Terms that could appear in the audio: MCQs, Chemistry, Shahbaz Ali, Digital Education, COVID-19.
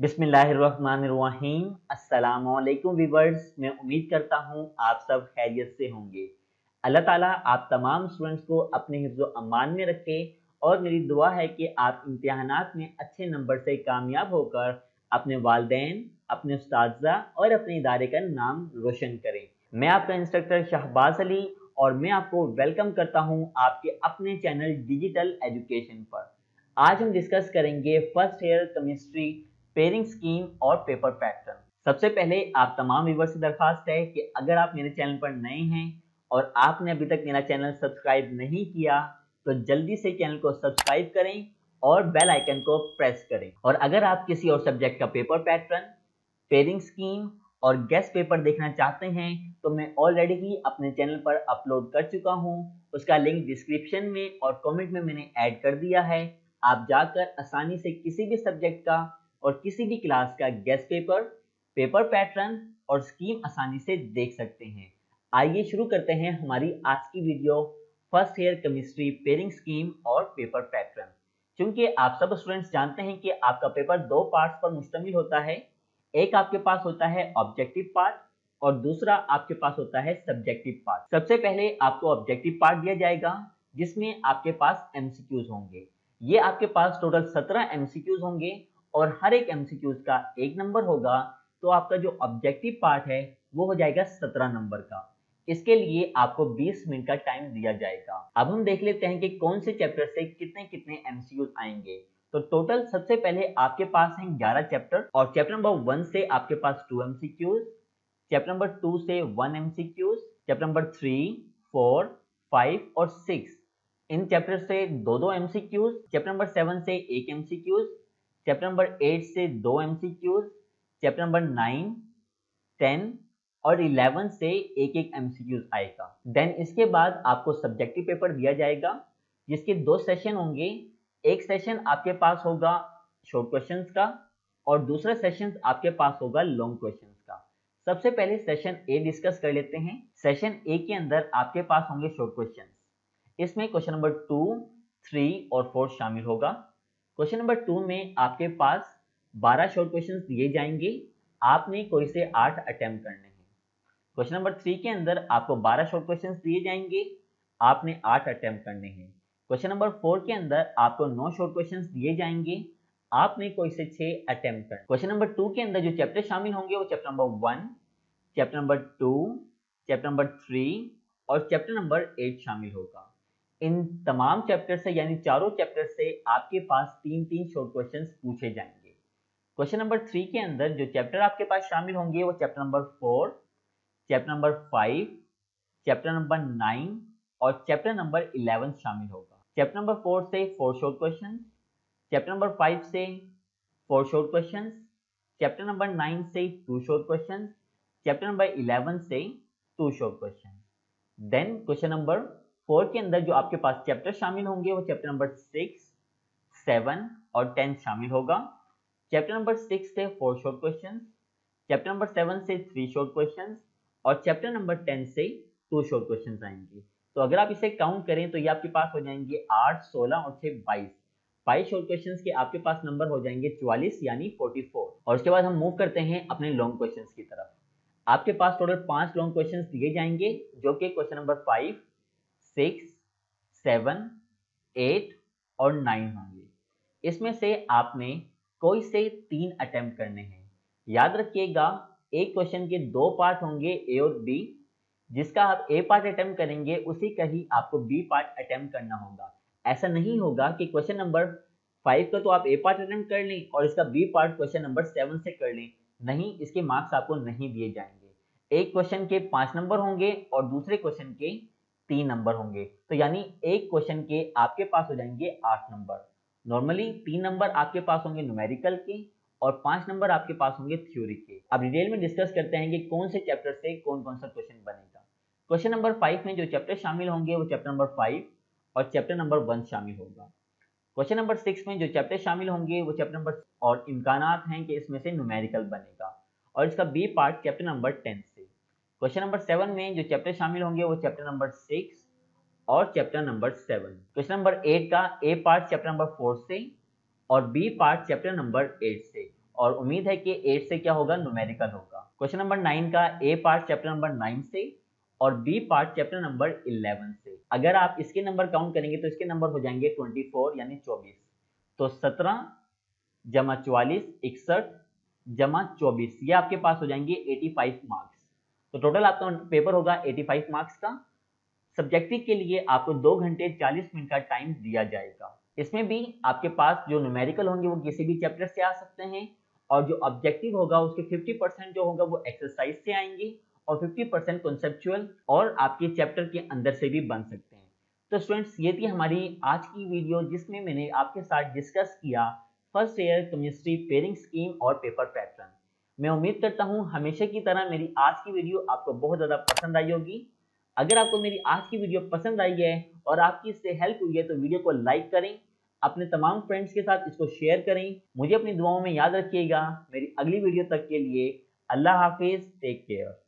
बिस्मिल्लाहिर्रहमानिर्रहीम। अस्सलामुअलैकुम व्यूअर्स, मैं उम्मीद करता हूँ आप सब खैरियत से होंगे। अल्लाह ताला आप तमाम स्टूडेंट्स को अपने हिफ्ज़ो अमान में रखे और मेरी दुआ है कि आप इम्तिहानात में अच्छे नंबर से कामयाब होकर अपने वालिदैन, अपने उस्ताज़ा और अपने इदारे का नाम रोशन करें। मैं आपका इंस्ट्रक्टर शाहबाज अली और मैं आपको वेलकम करता हूँ आपके अपने चैनल डिजिटल एजुकेशन पर। आज हम डिस्कस करेंगे first year chemistry pairing scheme और पेपर पैटर्न। सबसे पहले आप तमाम व्यूअर्स से दरख्वास्त है कि अगर आप मेरे चैनल पर नए हैं और आपने अभी तक मेरा चैनल सब्सक्राइब नहीं किया तो जल्दी से चैनल को सब्सक्राइब करें और बेल आइकन को प्रेस करें। और अगर आप किसी और सब्जेक्ट का पेपर पैटर्न, पेयरिंग स्कीम और गेस्ट पेपर देखना चाहते हैं तो मैं ऑलरेडी ही अपने चैनल पर अपलोड कर चुका हूँ। उसका लिंक डिस्क्रिप्शन में और कॉमेंट में मैंने ऐड कर दिया है। आप जाकर आसानी से किसी भी सब्जेक्ट का और किसी भी क्लास का गेस्ट पेपर, पेपर पैटर्न और स्कीम आसानी से देख सकते हैं। आइए शुरू करते हैं हमारी आज की video first year chemistry pairing scheme और पेपर पैटर्न। क्योंकि आप सब स्टूडेंट्स जानते हैं कि आपका पेपर दो पार्ट्स पर मुश्तमिल होता है। एक आपके पास होता है ऑब्जेक्टिव पार्ट और दूसरा आपके पास होता है सब्जेक्टिव पार्ट। सबसे पहले आपको ऑब्जेक्टिव पार्ट दिया जाएगा जिसमें आपके पास MCQs होंगे। ये आपके पास टोटल 17 MCQs होंगे और हर एक MCQs का एक नंबर होगा, तो आपका जो ऑब्जेक्टिव पार्ट है वो हो जाएगा 17 नंबर का। इसके लिए आपको 20 मिनट का टाइम दिया जाएगा। अब हम देख लेते हैं कि कौन से चैप्टर से कितने कितने MCQs आएंगे। तो टोटल सबसे पहले आपके पास हैं 11 चैप्टर और चैप्टर नंबर 1 से आपके पास 2 MCQs, चैप्टर नंबर 2 से 1 MCQs, चैप्टर नंबर 3, 4, 5 और 6 इन चैप्टर से 2-2 MCQs, चैप्टर नंबर 7 से 1 MCQs, चैप्टर नंबर 8 से 2 MCQs, चैप्टर नंबर 9, 10 और 11 से एक MCQs आएगा। देन इसके बाद आपको सब्जेक्टिव पेपर दिया जाएगा जिसके 2 सेशन होंगे। एक सेशन आपके पास होगा शॉर्ट क्वेश्चंस का और दूसरा सेशन आपके पास होगा लॉन्ग क्वेश्चंस का। सबसे पहले सेशन ए डिस्कस कर लेते हैं। सेशन ए के अंदर आपके पास होंगे शॉर्ट क्वेश्चन। इसमें क्वेश्चन नंबर 2, 3 और 4 शामिल होगा। क्वेश्चन नंबर 2 में आपके पास 12 शॉर्ट क्वेश्चन दिए जाएंगे। आपने कोई से 8 अटेम्प्ट करने हैं। क्वेश्चन नंबर 3 के अंदर आपको 12 शॉर्ट क्वेश्चन दिए जाएंगे। आपने 8 अटेम्प्ट करने हैं। क्वेश्चन नंबर 4 के अंदर आपको 9 शॉर्ट क्वेश्चन दिए जाएंगे। आपने कोई से 6 अटेम्प्ट करने। क्वेश्चन नंबर 2 के अंदर जो चैप्टर शामिल होंगे वो chapter number 1, chapter number 2, chapter number 3 और चैप्टर नंबर 8 शामिल होगा। इन तमाम चैप्टर से यानी चारों चैप्टर से आपके पास 3-3 शॉर्ट क्वेश्चंस पूछे जाएंगे। क्वेश्चन नंबर 3 के अंदर जो चैप्टर आपके पास शामिल होंगे वो chapter number 4, chapter number 5, chapter number 9 और चैप्टर नंबर 11 शामिल होगा। चैप्टर नंबर 4 से 4 शॉर्ट क्वेश्चन, चैप्टर नंबर 5 से 4 शॉर्ट क्वेश्चन, चैप्टर नंबर 9 से 2 शॉर्ट क्वेश्चन, चैप्टर नंबर 11 से 2 short question. Then question number 4 के अंदर जो आपके पास चैप्टर शामिल होंगे वो चैप्टर नंबर 6, 7 और 10 शामिल होगा। चैप्टर नंबर 6 से 4 शॉर्ट क्वेश्चन, चैप्टर नंबर 7 से 3 शॉर्ट क्वेश्चन और चैप्टर नंबर 10 से 2 शॉर्ट क्वेश्चन आएंगे। तो अगर आप इसे काउंट करें तो ये आपके पास हो जाएंगे 8, 16 और 6, 22 शॉर्ट क्वेश्चन के आपके पास नंबर हो जाएंगे 44 यानी 44। और उसके बाद हम मूव करते हैं अपने लॉन्ग क्वेश्चन की तरफ। आपके पास टोटल 5 लॉन्ग क्वेश्चन दिए जाएंगे जो कि क्वेश्चन नंबर 5, 6, 7, 8 और 9 होंगे। इसमें से आपने कोई से 3 अटेम्प्ट करने हैं। याद रखिएगा एक क्वेश्चन के 2 पार्ट होंगे ए और बी। जिसका आप ए पार्ट अटेम्प्ट करेंगे उसी का ही आपको बी पार्ट अटेम्प्ट करना होगा। ऐसा नहीं होगा कि क्वेश्चन नंबर 5 का तो आप ए पार्ट अटेम्प्ट कर लें और इसका बी पार्ट क्वेश्चन नंबर 7 से कर लें। नहीं, इसके मार्क्स आपको नहीं दिए जाएंगे। एक क्वेश्चन के 5 नंबर होंगे और दूसरे क्वेश्चन के 3 नंबर होंगे। तो यानी एक क्वेश्चन के आपके पास हो जाएंगे 8 नंबर। नॉर्मली 3 नंबर आपके पास होंगे न्यूमेरिकल के और 5 नंबर आपके पास होंगे थ्योरी के। अब डिटेल में डिस्कस करते हैं कि कौन से चैप्टर से कौन कौन सा क्वेश्चन बनेगा। क्वेश्चन नंबर 5 में जो चैप्टर शामिल होंगे वो चैप्टर नंबर 5 और चैप्टर नंबर 1 शामिल होगा। क्वेश्चन नंबर 6 में जो चैप्टर शामिल होंगे वो चैप्टर नंबर और इम्कानात हैं कि इसमें से न्यूमेरिकल बनेगा और इसका बी पार्ट चैप्टर नंबर 10 से। क्वेश्चन नंबर 7 में जो चैप्टर शामिल होंगे वो चैप्टर नंबर 6 और चैप्टर नंबर 7। क्वेश्चन नंबर 8 का ए पार्ट चैप्टर नंबर 4 से और बी पार्ट चैप्टर नंबर 8 से और उम्मीद है कि 8 से क्या होगा, न्यूमेरिकल होगा। क्वेश्चन नंबर 9 का ए पार्ट चैप्टर नंबर 9 से और बी पार्ट चैप्टर नंबर 11 से। अगर आप इसके नंबर काउंट करेंगे तो इसके नंबर हो जाएंगे 24 यानी 24, तो 17 जमा 44 61 जमा 24, ये आपके पास हो जाएंगे 85 मार्क्स। तो टोटल आपका पेपर होगा 85 मार्क्स का। सब्जेक्टिव के लिए आपको 2 घंटे 40 मिनट का टाइम दिया जाएगा। इसमें भी आपके पास जो न्यूमेरिकल होंगे वो किसी भी चैप्टर से आ सकते हैं और जो ऑब्जेक्टिव होगा उसके 50% जो होगा वो एक्सरसाइज से आएंगे और 50% कॉन्सेप्चुअल और आपके चैप्टर के अंदर से भी बन सकते हैं। तो स्टूडेंट्स, ये थी हमारी आज की वीडियो जिसमें मैंने आपके साथ डिस्कस किया first year chemistry pairing scheme और पेपर पैटर्न। मैं उम्मीद करता हूँ हमेशा की तरह मेरी आज की वीडियो आपको बहुत ज़्यादा पसंद आई होगी। अगर आपको मेरी आज की वीडियो पसंद आई है और आपकी इससे हेल्प हुई है तो वीडियो को लाइक करें, अपने तमाम फ्रेंड्स के साथ इसको शेयर करें। मुझे अपनी दुआओं में याद रखिएगा। मेरी अगली वीडियो तक के लिए अल्लाह हाफिज़, टेक केयर।